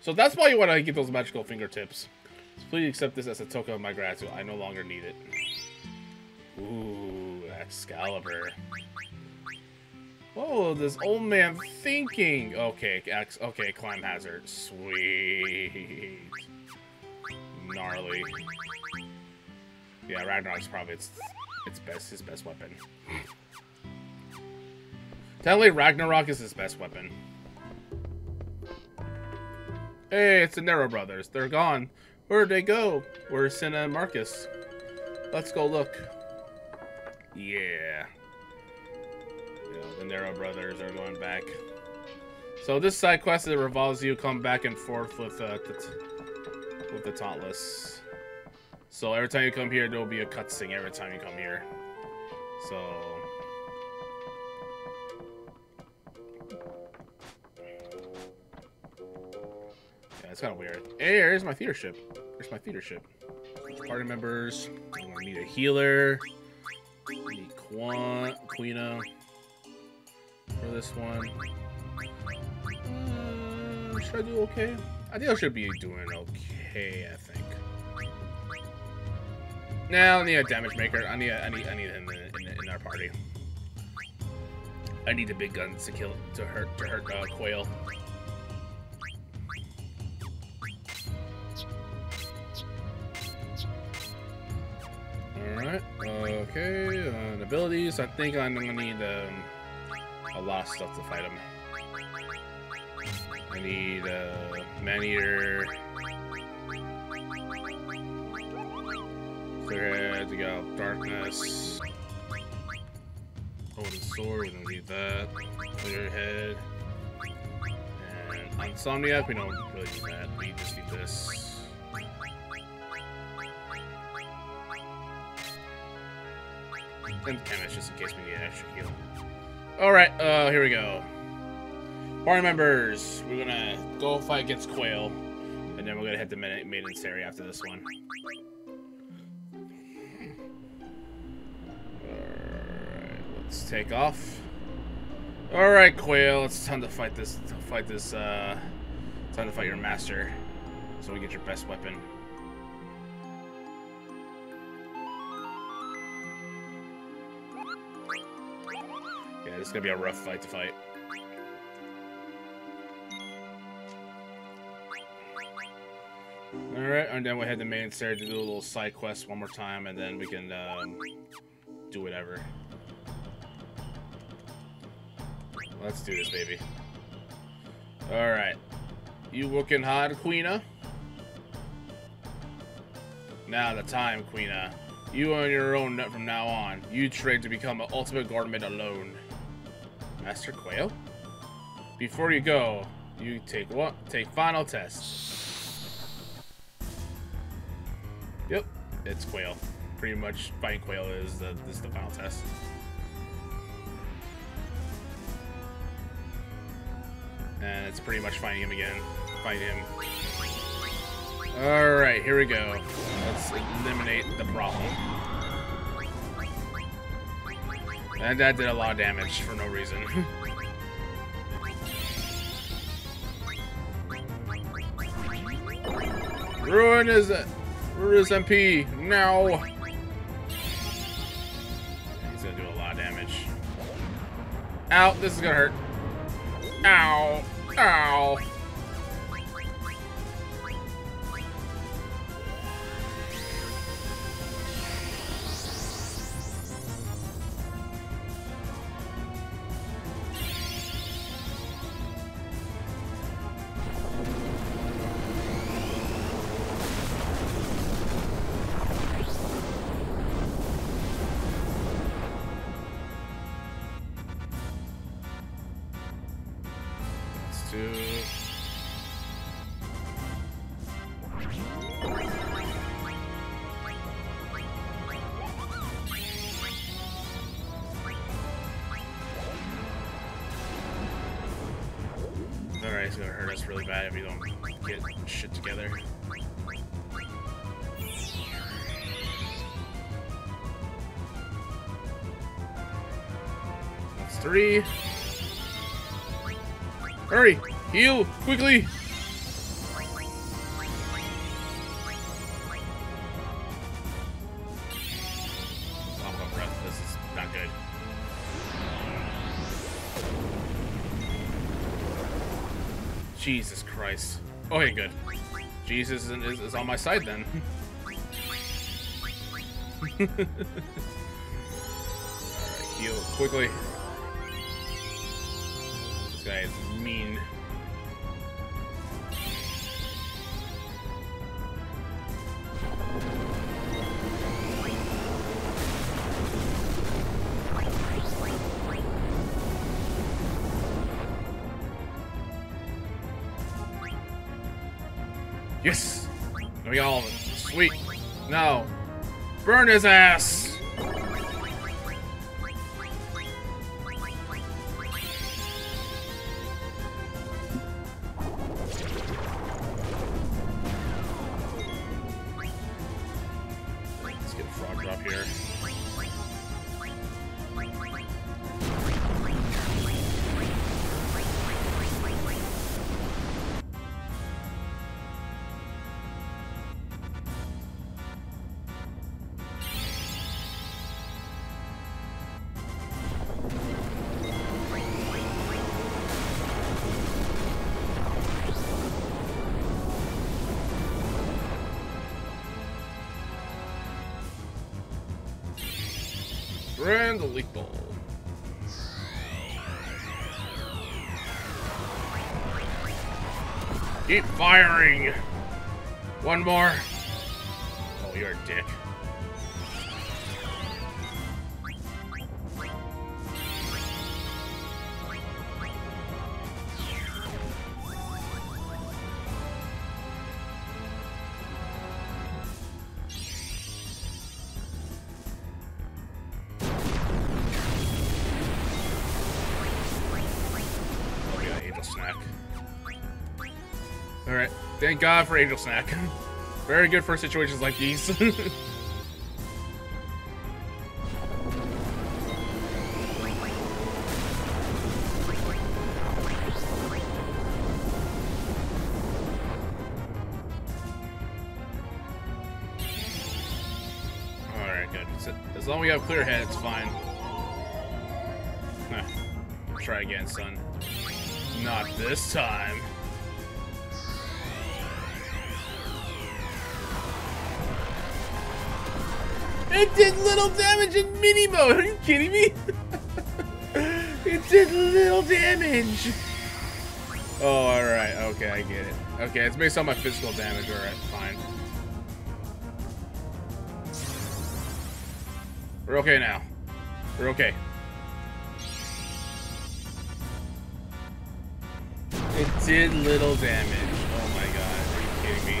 So that's why you want to get those magical fingertips. So please accept this as a token of my gratitude. I no longer need it. Ooh, Excalibur. Whoa, this old man thinking. Okay, okay, climb hazard. Sweet. Gnarly. Yeah, Ragnarok's probably his best weapon. Technically, Ragnarok is his best weapon. Hey, it's the Nero Brothers. They're gone. Where'd they go? Where's Senna and Marcus? Let's go look. Yeah. Yeah, the Nero Brothers are going back. So this side quest that revolves you come back and forth with the Tauntless. So every time you come here, there will be a cutscene every time you come here. So... yeah, it's kind of weird. Hey, here's my theater ship. Here's my theater ship. Party members. I'm gonna need a healer. I need Quina for this one. Should I do okay? I think I should be doing okay, I think. Now I need a damage maker. I need him in our party. I need the big guns to hurt Quale. All right. Okay. Abilities. I think I'm gonna need a lot of stuff to fight him. I need Maneater. Clear to go darkness. Holding sword, we don't need that. Clear head. And Insomniac, we don't really need that. We just need this. And damage just in case we need an extra heal. Alright, here we go. Party members, we're gonna go fight against Quale. And then we're gonna head to Maiden's Terry after this one. Let's take off. All right, Quale. It's time to fight this. Time to fight your master. So we get your best weapon. Yeah, this is gonna be a rough fight to fight. All right, and then we'll head to Main Sarah to do a little side quest one more time, and then we can do whatever. Let's do this, baby. Alright. You working hard, Quina? Now the time, Quina. You earn your own nut from now on. You trade to become an ultimate guardman alone. Master Quale? Before you go, you take what? Take final test. Yep, it's Quale. Pretty much fighting Quale is the final test. And it's pretty much finding him again. Find him. Alright, here we go. Let's eliminate the problem. And that did a lot of damage for no reason. Ruin his MP now. He's gonna do a lot of damage. Ow, this is gonna hurt. Ow. Ow. fight is gonna hurt us really bad if we don't get shit together. That's three. Hurry! Heal! Quickly! Jesus Christ. Okay, good. Jesus is on my side then. Alright, heal quickly. This guy is mean. Yes! We all of it. Sweet. Now, burn his ass! Let's get a frog drop here. And the leak ball. Keep firing. One more. Oh, you're a dick. Alright, thank God for Angel Snack. Very good for situations like these. Alright, good. As long as we have clear head, it's fine. Nah. Try again, son. Not this time. It did little damage in mini mode. Are you kidding me? It did little damage. Oh, all right. Okay, I get it. Okay, it's based on my physical damage. All right, fine. We're okay now. We're okay. It did little damage. Oh my God! Are you kidding me?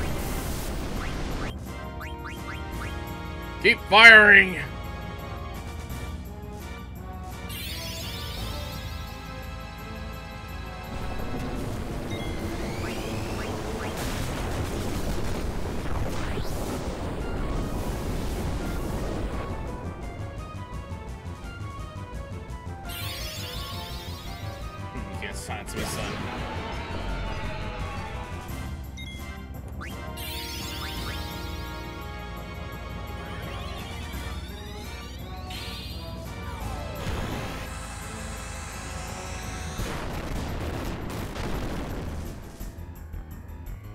Keep firing! You can't silence me, son.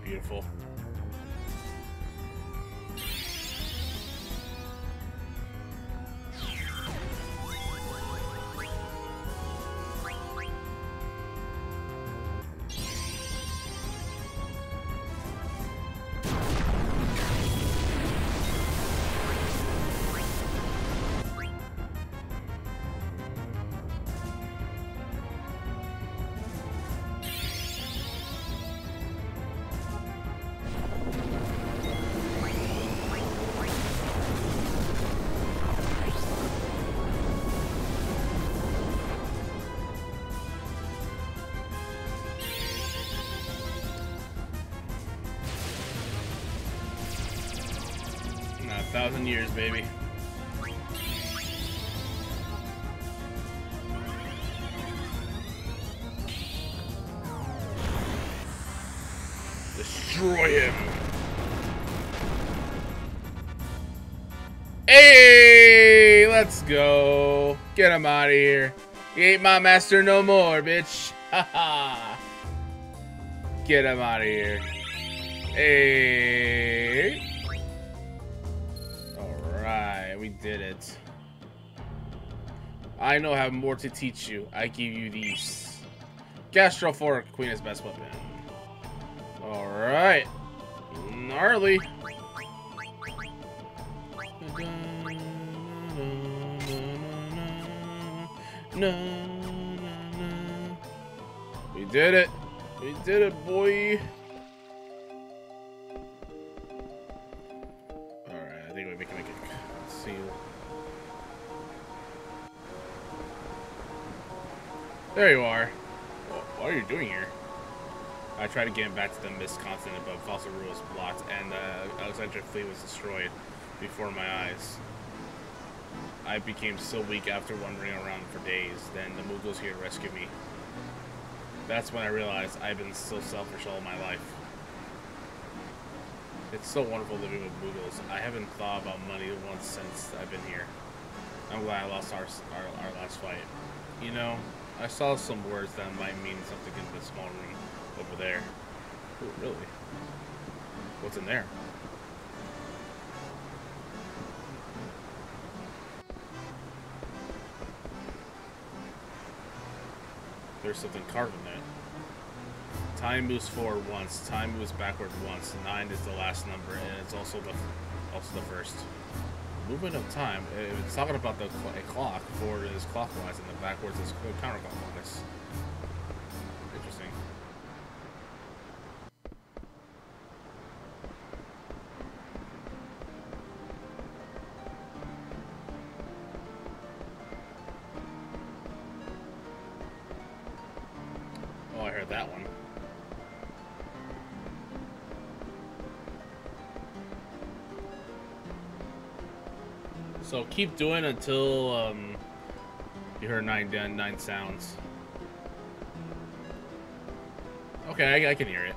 Beautiful. 1,000 years, baby. Destroy him. Hey, let's go. Get him out of here. He ain't my master no more, bitch. Haha. Get him out of here. Hey. Alright, we did it. I know I have more to teach you. I give you these. Gastrophoric Queen is best weapon. Alright. Gnarly. We did it. We did it, boy. Alright, I think we're making a kick. Let's see. There you are. What are you doing here? I tried to get him back to the Mist Continent, but Fossil Rule was blocked, and the Alexandrian fleet was destroyed before my eyes. I became so weak after wandering around for days. Then the Mughals here rescued me. That's when I realized I've been so selfish all my life. It's so wonderful living with Mughals. I haven't thought about money once since I've been here. I'm glad I lost our last fight. You know, I saw some words that might mean something in this small room over there. Ooh, really? What's in there? There's something carved in that. Time moves forward once. Time moves backward once. 9 is the last number, and it's also the first. Movement of time. It's talking about the clock. Forward is clockwise, and the backwards is counterclockwise. Interesting. So keep doing until you heard nine sounds. Okay, I can hear it.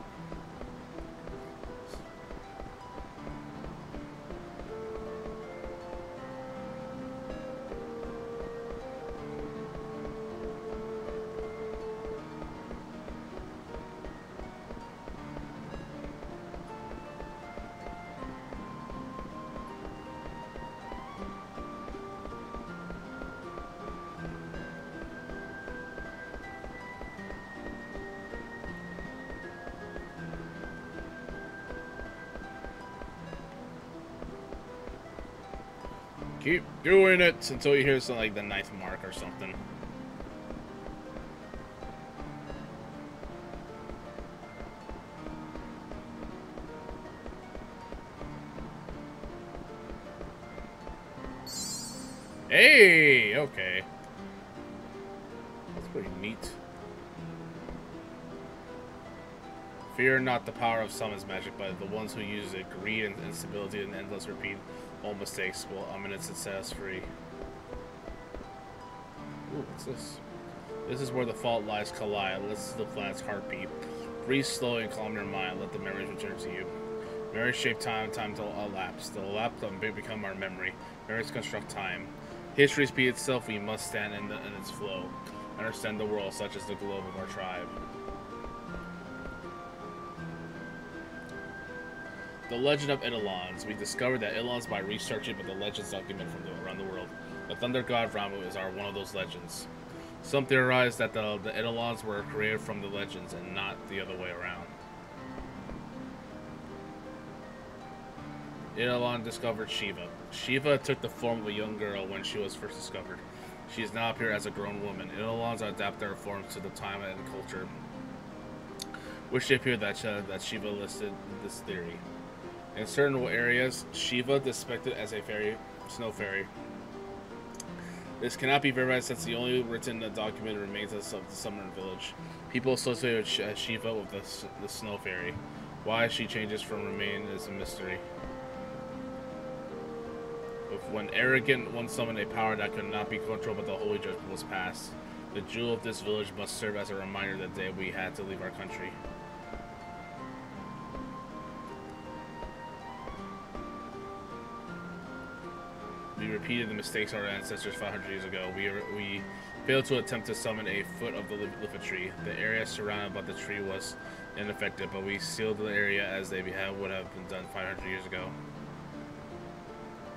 Keep doing it until you hear something like the 9th mark or something. Hey, okay. That's pretty neat. Fear not the power of summons magic, but the ones who use it, greed and instability and endless repeat. All mistakes will eminence and set us free. Ooh, what's this? This is where the fault lies collide. Listen to the planet's heartbeat. Breathe slowly and calm your mind. Let the memories return to you. Memories shape time. Time to elapse. The elapsed may become our memory. Memories construct time. History speeds itself. We must stand in its flow. Understand the world, such as the globe of our tribe. The Legend of Eidolons. We discovered that Eidolons by researching the legends document from around the world. The Thunder God Ramu is one of those legends. Some theorize that the Eidolons were created from the legends and not the other way around. Eidolon discovered Shiva. Shiva took the form of a young girl when she was first discovered. She has now appeared as a grown woman. Eidolons adapt their forms to the time and culture. Which they appear that Shiva listed this theory. In certain areas, Shiva is suspected as a fairy, snow fairy. This cannot be verified since the only written document remains of the Summer Village. People associate Shiva with the snow fairy. Why she changes from remain is a mystery. With one arrogant, one summon a power that could not be controlled, but the holy judgment was passed. The jewel of this village must serve as a reminder that day we had to leave our country. We repeated the mistakes of our ancestors 500 years ago. We failed to attempt to summon a foot of the Lifa Tree. The area surrounded by the tree was unaffected, but we sealed the area as they would have been done 500 years ago.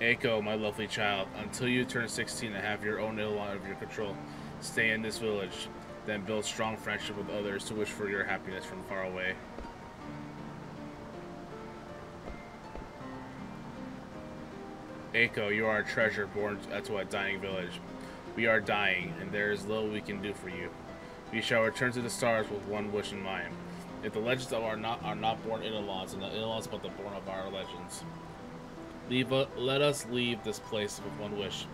Echo, my lovely child, until you turn 16 and have your own ill under your control, stay in this village, then build strong friendship with others to wish for your happiness from far away. Echo, you are a treasure born to a dying village. We are dying, and there is little we can do for you. We shall return to the stars with one wish in mind. If the legends are not born in-laws, and the in-laws but the born of our legends. Let us leave this place with one wish.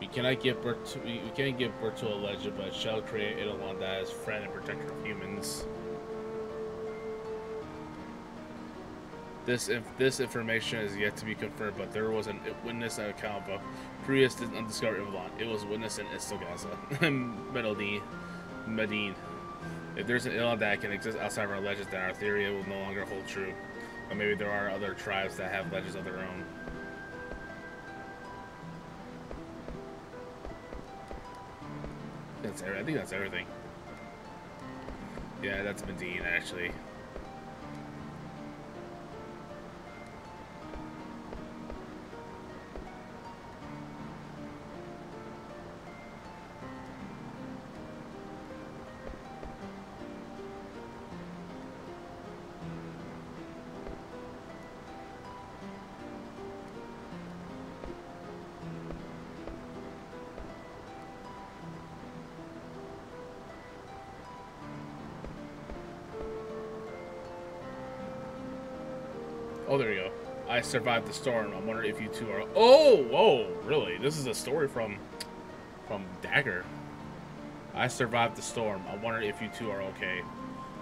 We cannot give birth to a legend, but shall create it alone that is friend and protector of humans. This information is yet to be confirmed, but there was a witness at a account of a previous undiscovered Ivalon. It was witnessed in Esto Gaza. Medine. If there's an Ivalon that can exist outside of our legends, then our theory will no longer hold true. Or maybe there are other tribes that have legends of their own. I think that's everything. Yeah, that's Medine, actually. Oh, there you go. I survived the storm. I wonder if you two are... Oh, whoa, really? This is a story from Dagger. I survived the storm. I wonder if you two are okay.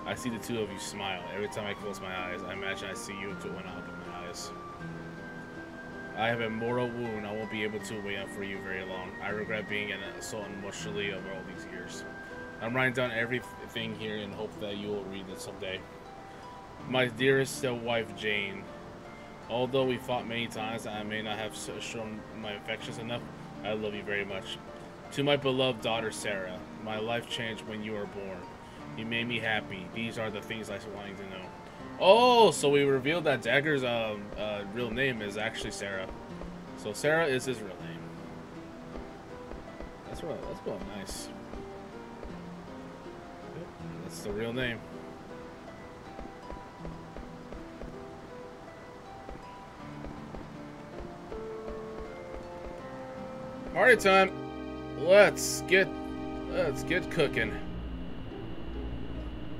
I see the two of you smile. Every time I close my eyes, I imagine I see you two when I open my eyes. I have a mortal wound. I won't be able to wait up for you very long. I regret being so emotionally over all these years. I'm writing down everything here in hope that you will read this someday. My dearest still wife, Jane. Although we fought many times and I may not have shown my affections enough, I love you very much. To my beloved daughter, Sarah, my life changed when you were born. You made me happy. These are the things I wanted to know. Oh, so we revealed that Dagger's real name is actually Sarah. So Sarah is his real name. That's real nice. That's the real name. Party time! Let's get cooking.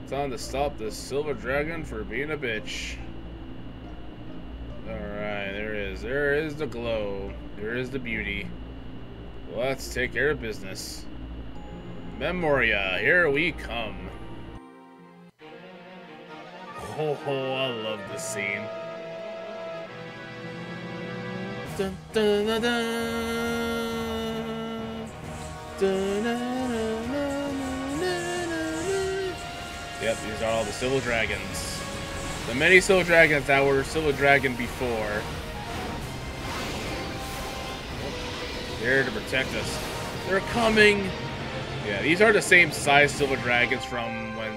Time to stop this silver dragon for being a bitch. All right, there is the glow, there is the beauty. Let's take care of business. Memoria, here we come. Oh, I love this scene. Dun, dun, dun, dun. Yep, these are all the silver dragons. The many silver dragons that were silver dragon before. Here to protect us. They're coming! Yeah, these are the same size silver dragons from when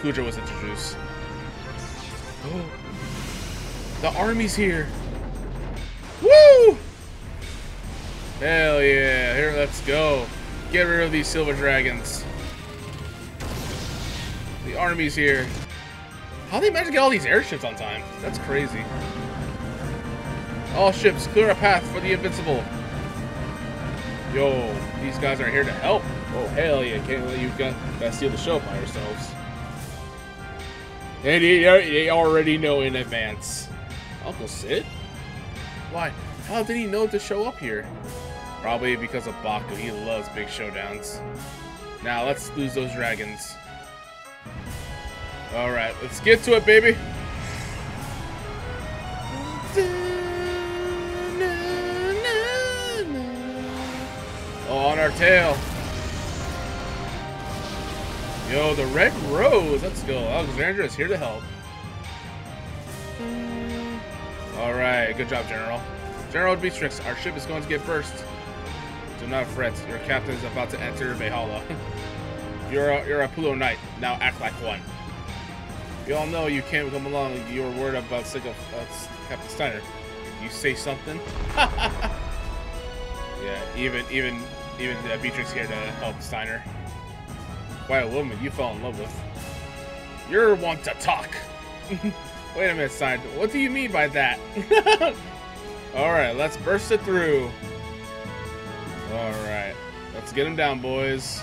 Kuja was introduced. Oh, the army's here! Woo! Hell yeah, here, let's go. Get rid of these silver dragons. The army's here. How do they manage to get all these airships on time? That's crazy. All ships, clear a path for the invincible. Yo, these guys are here to help. Oh, hell yeah, can't let you guys steal the show by yourselves. And they already know in advance. Uncle Sid? Why, how did he know to show up here? Probably because of Baku. He loves big showdowns. Now, let's lose those dragons. Alright, let's get to it, baby. our tail. Yo, the Red Rose. Let's go. Alexandra is here to help. All right. Good job, General. General Beatrix, our ship is going to get burst. Do not fret. Your captain is about to enter Valhalla. You're a Pulo Knight. Now act like one. You all know you can't come along with your word about Captain Steiner. You say something? Yeah, even Beatrix here to help Steiner. Why, a woman you fell in love with. You're one to talk. Wait a minute, Steiner. What do you mean by that? Alright, let's burst it through. Alright. Let's get him down, boys.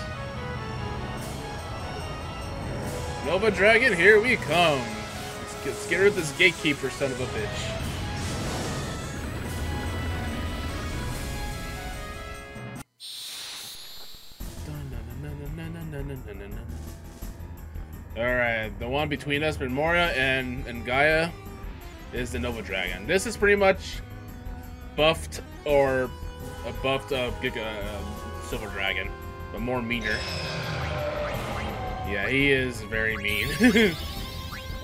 Nova Dragon, here we come. Let's get rid of this gatekeeper, son of a bitch. Alright, the one between us, Memoria and Gaia, is the Nova Dragon. This is pretty much buffed or a buffed Silver Dragon, but more meaner. Yeah, he is very mean.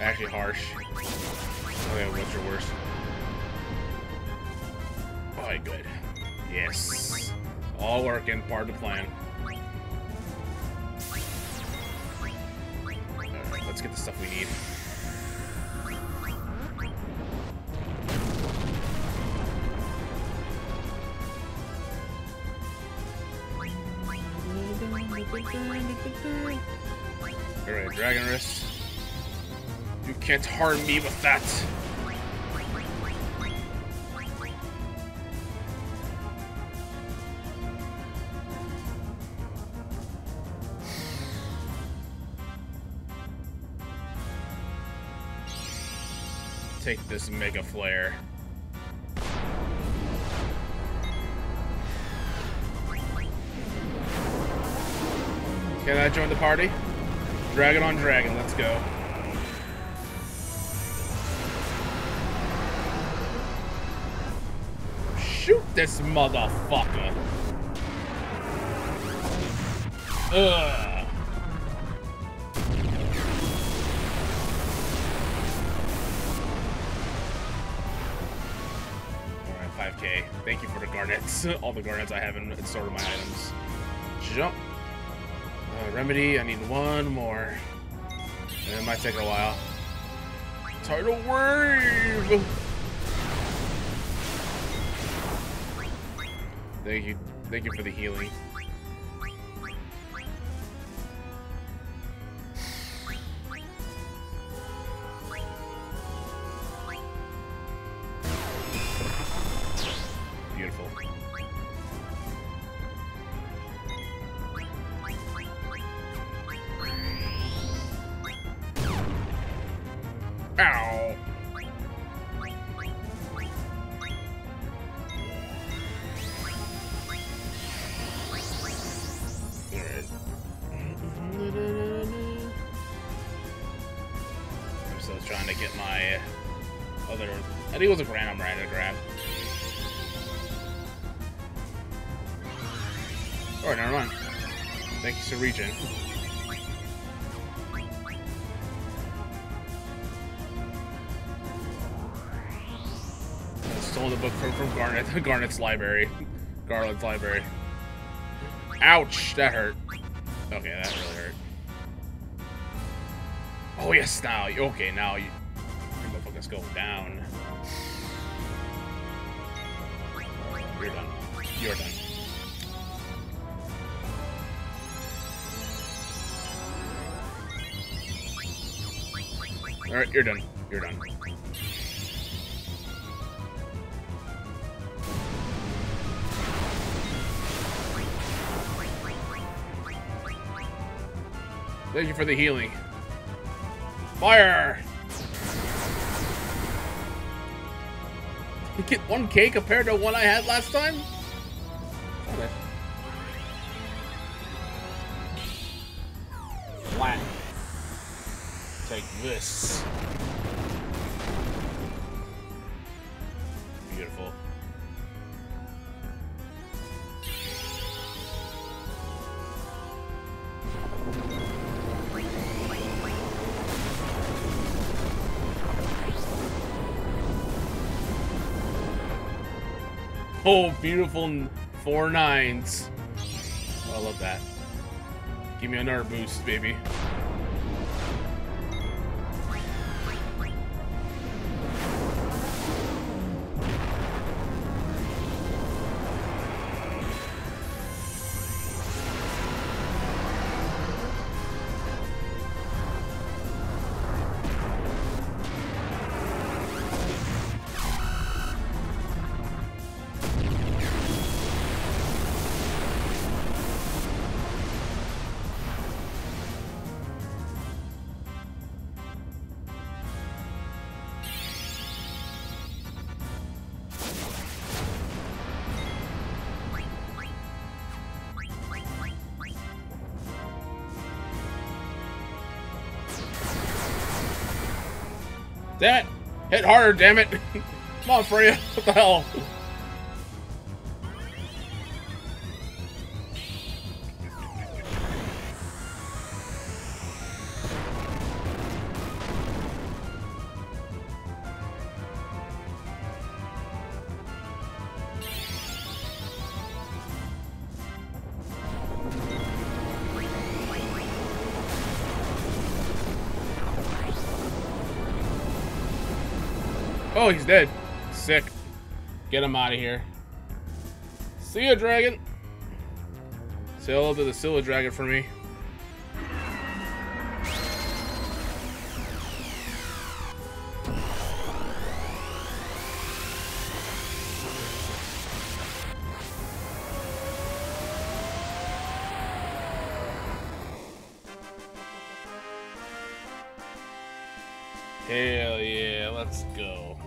Actually harsh. Okay, what's your worst? Alright, good. Yes. All working, part of the plan. Alright, let's get the stuff we need. Alright, Dragon Wrist. You can't harm me with that. Take this Mega Flare. Can I join the party? Dragon on dragon, let's go. Shoot this motherfucker. Ugh. Alright, 5K. Thank you for the garnets. All the garnets I have in sort of my items. Jump. Remedy, I need one more. It might take a while. Tidal Wave! Thank you for the healing. Beautiful. I think it was a random right to grab. Alright, never mind. Thank you, Sir Regent. I stole the book from Garnet. Garnet's library. Garland's library. Ouch! That hurt. Okay, that really hurt. Oh, yes, now. Okay, now you. Let's go down. You're done. You're done. Alright, you're done. You're done. Thank you for the healing. Fire! You get 1K compared to one I had last time? Okay. Flat. Take this. Beautiful. Oh, beautiful 4 9s. Oh, I love that. Give me another boost, baby. That hit harder, damn it! Come on, Freya. What the hell? Oh, he's dead. Sick. Get him out of here. See ya, dragon. Say hello to the Scylla dragon for me. Hell yeah, let's go.